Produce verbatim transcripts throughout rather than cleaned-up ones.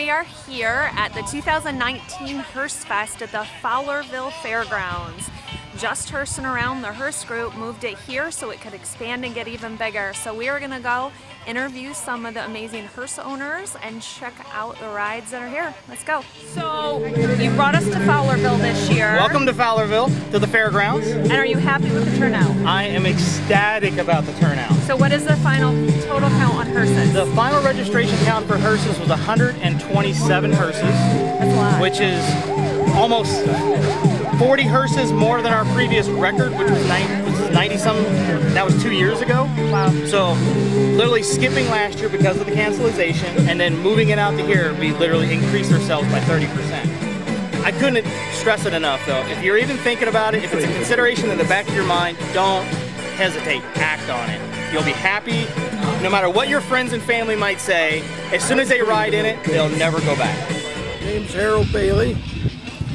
we are here at the two thousand nineteen Hearsefest at the Fowlerville Fairgrounds. Just Hearse'N Around the Hearse Group moved it here so it could expand and get even bigger. So we are gonna go interview some of the amazing hearse owners and check out the rides that are here. Let's go. So you brought us to Fowlerville this year. Welcome to Fowlerville, to the fairgrounds. And are you happy with the turnout? I am ecstatic about the turnout. So what is the final total count on hearses? The final registration count for hearses was one hundred twenty-seven hearses. That's a lot. Which is almost forty hearses more than our previous record, which was ninety, which was ninety some, that was two years ago. Wow. So literally skipping last year because of the cancelization and then moving it out to here, we literally increased ourselves by thirty percent. I couldn't stress it enough though. If you're even thinking about it, if it's a consideration in the back of your mind, don't hesitate, act on it. You'll be happy no matter what your friends and family might say. As soon as they ride in it, they'll never go back. My name's Harold Bailey.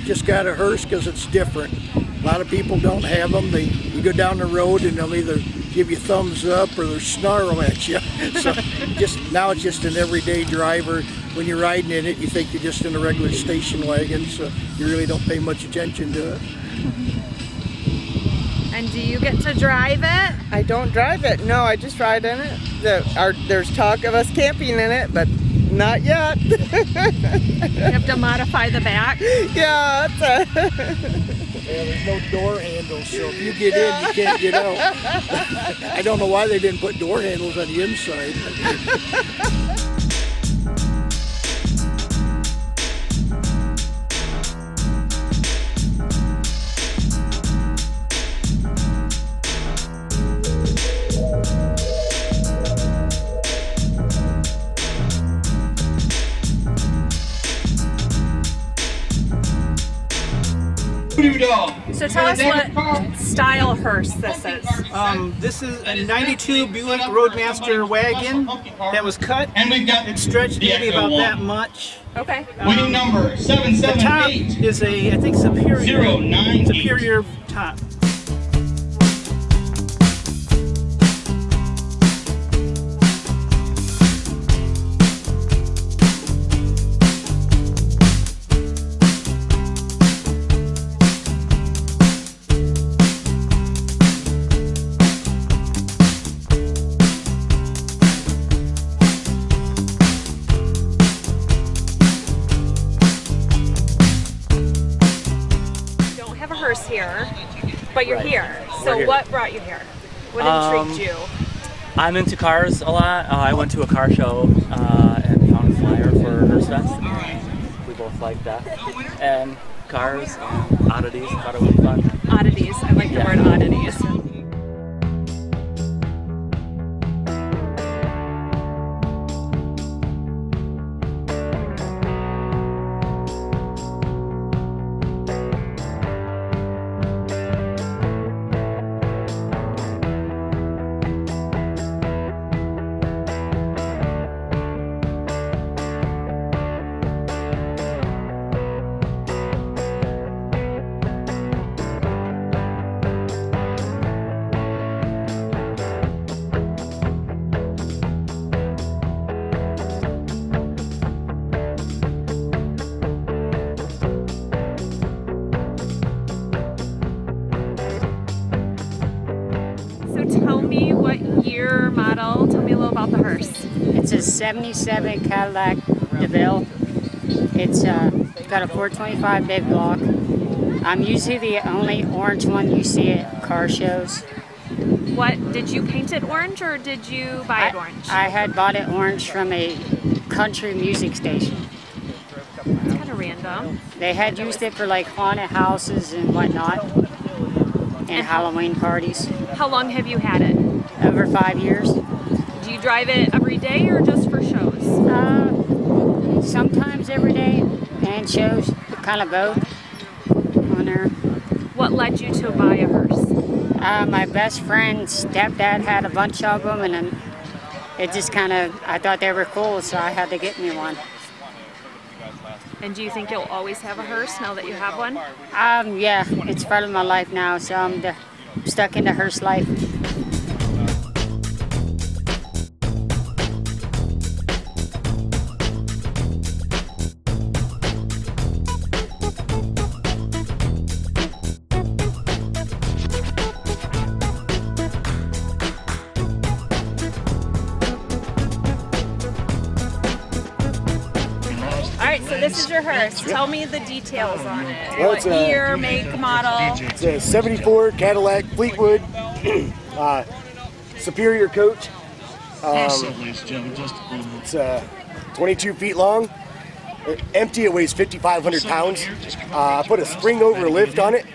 Just got a hearse because it's different. A lot of people don't have them. They you go down the road and they'll either give you thumbs up or they'll snarl at you. So just now it's just an everyday driver. When you're riding in it, you think you're just in a regular station wagon, so you really don't pay much attention to it. And do you get to drive it? I don't drive it. No, I just ride in it. The, our, there's talk of us camping in it, but not yet. You have to modify the back? Yeah. It's a yeah, there's no door handles, so if you get in, you can't get out. I don't know why they didn't put door handles on the inside. So tell us what style hearse this is. Um, this is a ninety-two Buick Roadmaster wagon that was cut. And we've got it stretched maybe about that much. Okay. Winning number seven seven eight. The top is a I think Superior Superior top. Here, but you're right. Here. So here. What brought you here? What intrigued um, you? I'm into cars a lot. Uh, I went to a car show uh, and found a flyer for Hearsefest. Right. We both like that. And cars, and oddities, I thought it would be fun. Oddities, I like the yeah. word oddities. Tell me what year, model, tell me a little about the hearse. It's a seventy-seven Cadillac DeVille. It's uh, got a four twenty-five big block. I'm usually the only orange one you see at car shows. What, did you paint it orange or did you buy it orange? I, I had bought it orange from a country music station. That's kind of random. They had used it for like haunted houses and whatnot. And Halloween parties. How long have you had it? Over five years. Do you drive it every day or just for shows? Uh, sometimes every day and shows, kind of both on there. What led you to buy a hearse? Uh, my best friend's stepdad had a bunch of them and then it just kind of, I thought they were cool, so I had to get me one. And do you think you'll always have a hearse now that you have one? Um, yeah, it's part of my life now, so I'm the, stuck in the hearse life. right, so this is your hearse. Tell me the details on it. Well, what a, year, make, model? It's a seventy-four Cadillac Fleetwood, uh, Superior Coach. Um, it's uh, twenty-two feet long. Empty, it weighs fifty-five hundred pounds. Uh, I put a spring over lift on it.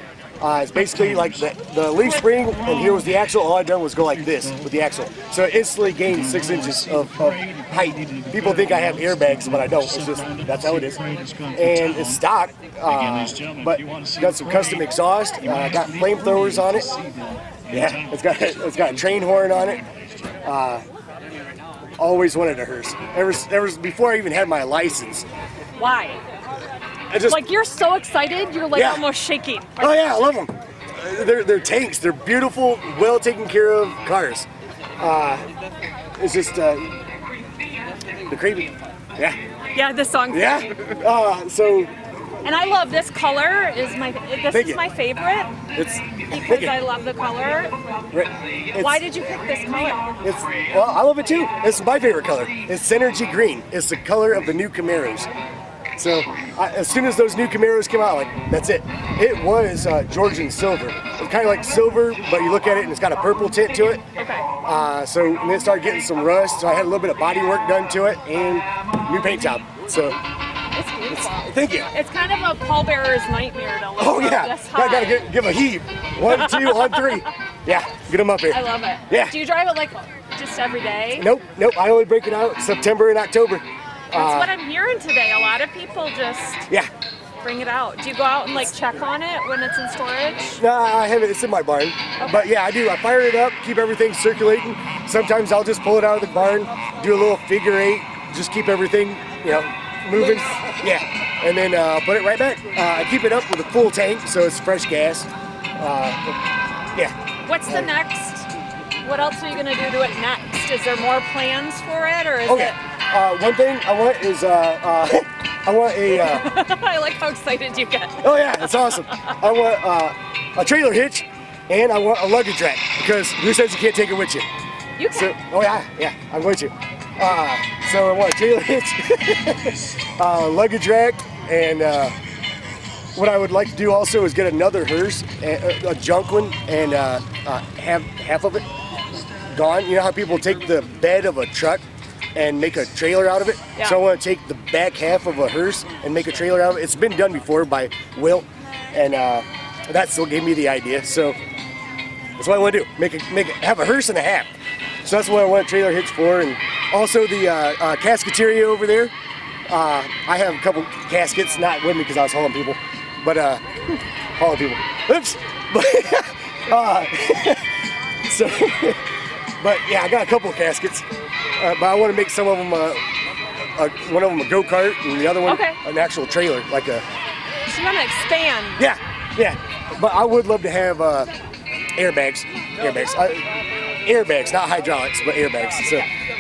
Uh, it's basically like the, the leaf spring, and here was the axle. All I'd done was go like this with the axle. So it instantly gained six inches of, of height. People think I have airbags, but I don't. It's just, that's how it is. And it's stock, uh, but got some custom exhaust. Uh, got flamethrowers on it. Yeah, it's got, it's got a train horn on it. Uh, always wanted a hearse. Ever, ever before I even had my license. Why? I just, like, you're so excited, you're like yeah. almost shaking. Are oh yeah, I love them. They're, they're tanks. They're beautiful, well taken care of cars. Uh, it's just uh, the creepy. Yeah. Yeah, this song. Yeah. Uh, so. And I love this color. Is my this is it. my favorite. It's because it. I love the color. It's, Why did you pick this color? It's well, I love it too. It's my favorite color. It's Synergy Green. It's the color of the new Camaros. So I, as soon as those new Camaros came out, like that's it. It was uh, Georgian Silver. It's kind of like silver, but you look at it and it's got a purple tint to it. Okay. Uh, so and it started getting some rust. So I had a little bit of body work done to it and new paint job. So it's beautiful. It's, thank you. It's kind of a pallbearer's nightmare to look. Oh yeah. This high. I gotta get, give a heave. One, two, on three. Yeah. Get them up here. I love it. Yeah. Do you drive it like just every day? Nope. Nope. I only break it out September and October. That's uh, what I'm hearing today. A lot of people just yeah. bring it out. Do you go out and like check on it when it's in storage? No, I haven't. It's in my barn. Okay. But yeah, I do. I fire it up, keep everything circulating. Sometimes I'll just pull it out of the barn, do a little figure eight, just keep everything, you know, moving. Yeah. And then uh, put it right back. Uh, I keep it up with a full tank, so it's fresh gas. Uh, yeah. What's the next? What else are you going to do to it next? Is there more plans for it, or is okay. it? Uh, one thing I want is, uh, uh, I want a, uh, I like how excited you get. Oh yeah, that's awesome. I want uh, a trailer hitch, and I want a luggage rack, because who says you can't take it with you? You can. So, oh yeah, yeah, I'm with you. Uh, so I want a trailer hitch, uh, luggage rack, and uh, what I would like to do also is get another hearse, a, a junk one, and uh, uh, have half of it gone. You know how people take the bed of a truck and make a trailer out of it. Yeah. So I want to take the back half of a hearse and make a trailer out of it. It's been done before by Will, and uh, that still gave me the idea. So that's what I want to do. Make a make a, have a hearse and a half. So that's what I want a trailer hitch for. And also the uh, uh, casketeria over there. Uh, I have a couple caskets, not with me because I was hauling people, but uh, hauling people. Oops. But uh, so, but yeah, I got a couple of caskets. Uh, but I want to make some of them, uh, uh, one of them a go-kart and the other one okay. an actual trailer, like a... So you want to expand. Yeah, yeah. But I would love to have uh, airbags, airbags, I, airbags, not hydraulics, but airbags. So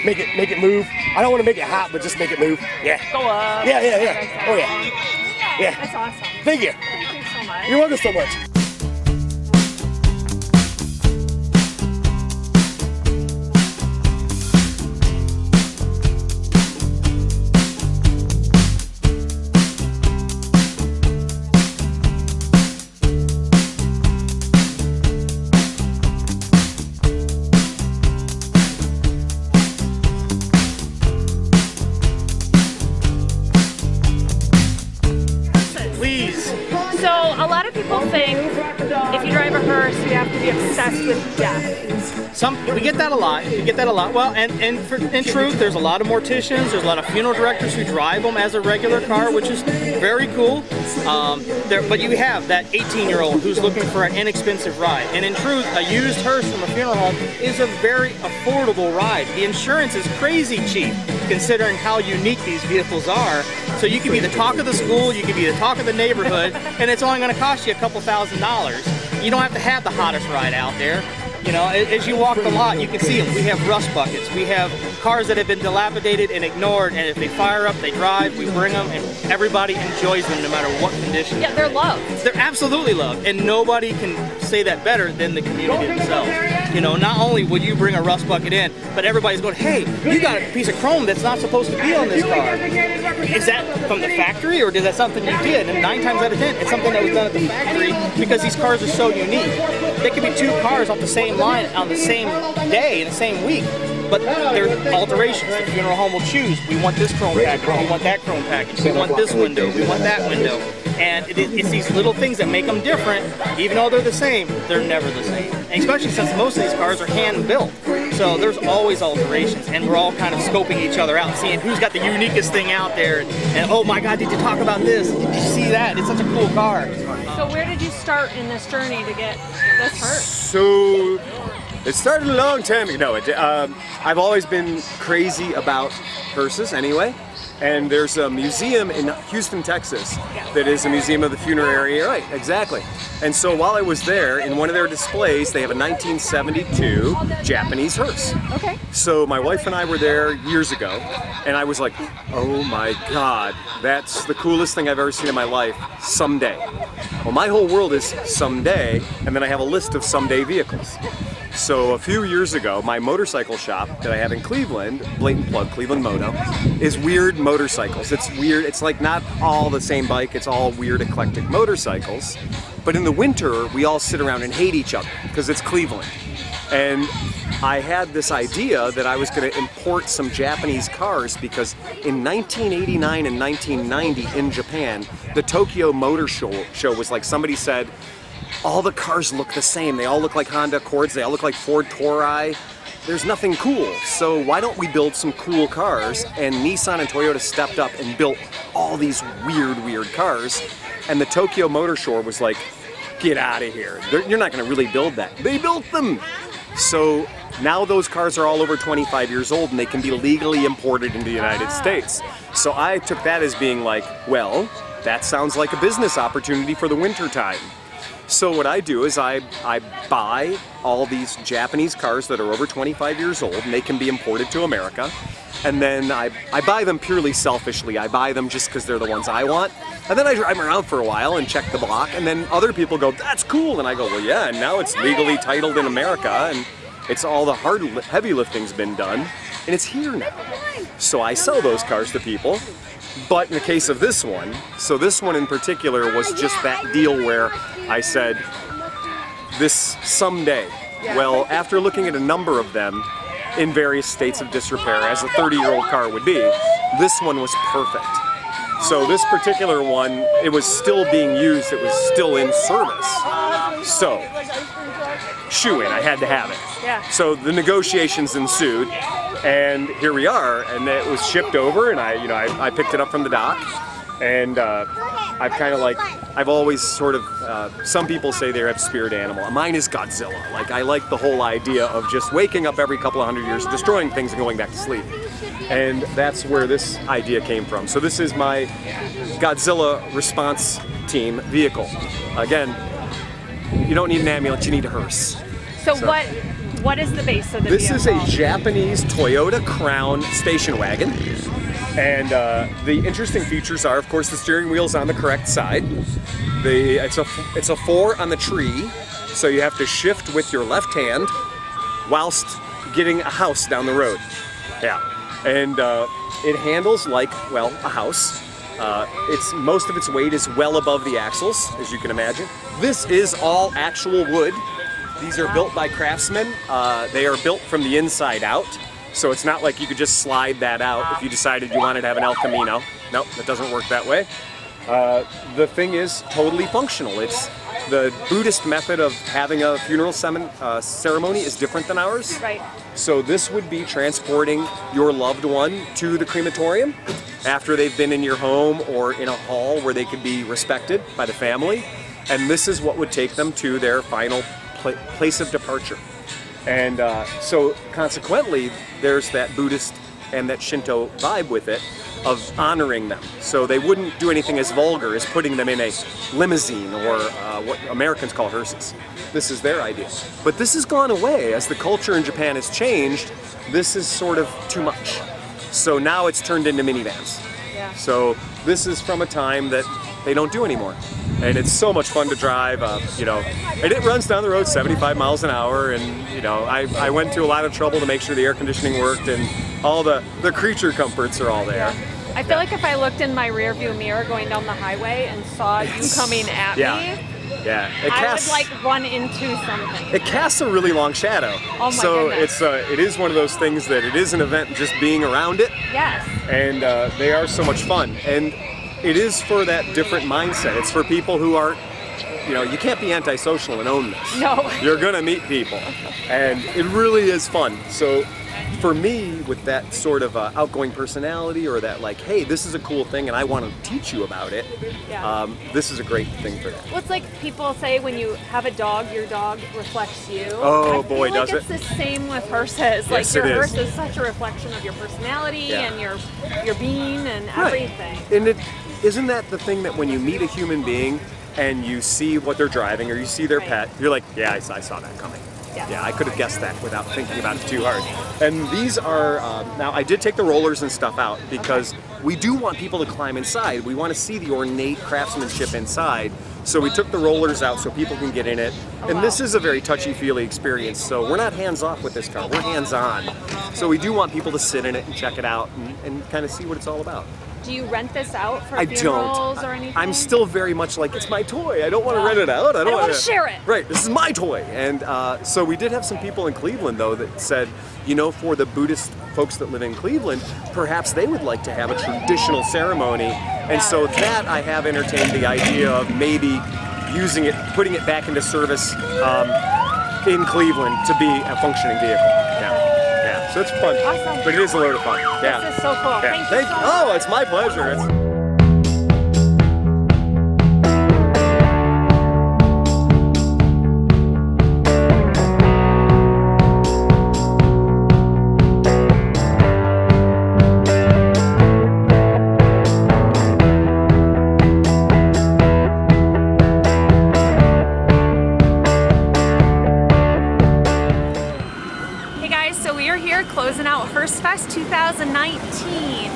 make it, make it move. I don't want to make it hot, but just make it move. Yeah. Go up. Yeah, yeah, yeah. Oh yeah. Yeah. That's awesome. Thank you. Thank you so much. You're welcome so much. Some, we get that a lot, we get that a lot. Well, and, and for, in truth, there's a lot of morticians, there's a lot of funeral directors who drive them as a regular car, which is very cool. Um, there, but you have that eighteen-year-old who's looking for an inexpensive ride. And in truth, a used hearse from a funeral home is a very affordable ride. The insurance is crazy cheap, considering how unique these vehicles are. So you can be the talk of the school, you can be the talk of the neighborhood, and it's only gonna cost you a couple thousand dollars. You don't have to have the hottest ride out there. You know, as you walk the lot, you can see them. We have rust buckets. We have cars that have been dilapidated and ignored, and if they fire up, they drive, we bring them, and everybody enjoys them no matter what condition. Yeah, they're loved. They're absolutely loved, and nobody can say that better than the community themselves. you know, not only will you bring a rust bucket in, but everybody's going, hey, you got a piece of chrome that's not supposed to be on this car. Is that from the factory, or is that something you did? And nine times out of ten, it's something that was done at the factory, because these cars are so unique. There could be two cars off the same line on the same day, in the same week, but they're alterations. The funeral home will choose, we want this chrome package, we want that chrome package, we want this window, we want that window. And it, it's these little things that make them different. Even though they're the same, they're never the same. And especially since most of these cars are hand-built. So there's always alterations, and we're all kind of scoping each other out, seeing who's got the uniquest thing out there. And, and oh my God, did you talk about this? Did you see that? It's such a cool car. So where did you start in this journey to get this hurt? So it started a long time ago. No, it, um, I've always been crazy about hearses anyway. And there's a museum in Houston, Texas, that is a museum of the funerary, right, exactly. And so while I was there, in one of their displays, they have a nineteen seventy-two Japanese hearse. Okay. So my wife and I were there years ago, and I was like, oh my God, that's the coolest thing I've ever seen in my life, someday. Well, my whole world is someday, and then I have a list of someday vehicles. So a few years ago, my motorcycle shop that I have in Cleveland, blatant plug, Cleveland Moto, is weird motorcycles. It's weird, it's like not all the same bike, it's all weird eclectic motorcycles. But in the winter, we all sit around and hate each other, because it's Cleveland. And I had this idea that I was going to import some Japanese cars, because in nineteen eighty-nine and nineteen ninety in Japan, the Tokyo Motor Show, show was like, somebody said, all the cars look the same. They all look like Honda Accords. They all look like Ford Tori. There's nothing cool. So why don't we build some cool cars? And Nissan and Toyota stepped up and built all these weird, weird cars. And the Tokyo Motor Show was like, get out of here. They're, you're not going to really build that. They built them. So now those cars are all over twenty-five years old, and they can be legally imported into the United States. So I took that as being like, well, that sounds like a business opportunity for the wintertime. So what I do is I, I buy all these Japanese cars that are over twenty-five years old, and they can be imported to America. And then I, I buy them purely selfishly. I buy them just because they're the ones I want. And then I drive them around for a while and check the block. And then other people go, that's cool. And I go, well, yeah, and now it's legally titled in America. And it's all the hard, heavy lifting's been done. And it's here now. So I sell those cars to people. But in the case of this one, so this one in particular was just that deal where I said, this someday. Well, after looking at a number of them in various states of disrepair, as a thirty-year-old car would be, this one was perfect. So this particular one, it was still being used, it was still in service. So, shoe in, I had to have it. So the negotiations ensued. And here we are, and it was shipped over, and I, you know, I, I picked it up from the dock, and uh, I've kind of like, I've always sort of, uh, some people say they have spirit animal. Mine is Godzilla. Like, I like the whole idea of just waking up every couple of hundred years, destroying things, and going back to sleep. And that's where this idea came from. So this is my Godzilla response team vehicle. Again, you don't need an ambulance, you need a hearse. So, so. what? What is the base of the vehicle? This is a Japanese Toyota Crown station wagon. And uh, the interesting features are, of course, the steering wheel's on the correct side. The, it's, a, it's a four on the tree, so you have to shift with your left hand whilst getting a house down the road. Yeah. And uh, it handles like, well, a house. Uh, it's, most of its weight is well above the axles, as you can imagine. This is all actual wood. These are built by craftsmen. Uh, they are built from the inside out. So it's not like you could just slide that out if you decided you wanted to have an El Camino. Nope, that doesn't work that way. Uh, the thing is totally functional. It's the Buddhist method of having a funeral uh, ceremony is different than ours. Right. So this would be transporting your loved one to the crematorium after they've been in your home or in a hall where they could be respected by the family. And this is what would take them to their final place of departure. And uh, so consequently, there's that Buddhist and that Shinto vibe with it of honoring them. So they wouldn't do anything as vulgar as putting them in a limousine or uh, what Americans call hearses. This is their idea. But this has gone away. As the culture in Japan has changed, this is sort of too much. So now it's turned into minivans. Yeah. So this is from a time that they don't do anymore. And it's so much fun to drive, uh, you know. And it runs down the road seventy-five miles an hour, and you know, I, I went to a lot of trouble to make sure the air conditioning worked, and all the, the creature comforts are all there. Yeah. I feel yeah. like if I looked in my rear view mirror going down the highway and saw yes. you coming at yeah. me, yeah. It casts, I would like run into something. It casts a really long shadow. Oh my so goodness. it's uh, it is one of those things that it is an event just being around it. Yes. And uh, they are so much fun. And it is for that different mindset. It's for people who aren't, you know, you can't be antisocial and own this. No. You're gonna meet people. And it really is fun. So for me, with that sort of uh, outgoing personality, or that like, hey, this is a cool thing and I want to teach you about it, yeah. um, this is a great thing for that. Well, it's like people say when you have a dog, your dog reflects you. Oh I boy, feel like does it's it. It's the same with hearses. Yes, like your it hearse is. is such a reflection of your personality yeah. and your your being and right. everything. And it, isn't that the thing that when you meet a human being and you see what they're driving or you see their right. pet, you're like, yeah, I, I saw that coming. Yeah. yeah, I could have guessed that without thinking about it too hard. And these are, um, now I did take the rollers and stuff out because okay. we do want people to climb inside. We want to see the ornate craftsmanship inside. So we took the rollers out so people can get in it. Oh, and wow. this is a very touchy-feely experience. So we're not hands-off with this car, we're hands-on. Okay. So we do want people to sit in it and check it out and, and kind of see what it's all about. Do you rent this out for funerals I don't. or anything? I'm still very much like, it's my toy. I don't want to rent it out. I don't, don't want to share it. Right. This is my toy. And uh, so we did have some people in Cleveland, though, that said, you know, for the Buddhist folks that live in Cleveland, perhaps they would like to have a traditional ceremony. And yeah. so that I have entertained the idea of maybe using it, putting it back into service um, in Cleveland to be a functioning vehicle. So it's fun, awesome. But it is a load of fun. Yeah. This is so cool. Yeah. Thank, Thank you. So much. Oh, it's my pleasure. It's Hearsefest two thousand nineteen.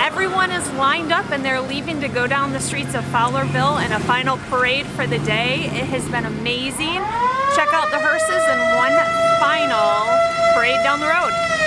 Everyone is lined up and they're leaving to go down the streets of Fowlerville in a final parade for the day. It has been amazing. Check out the hearses and one final parade down the road.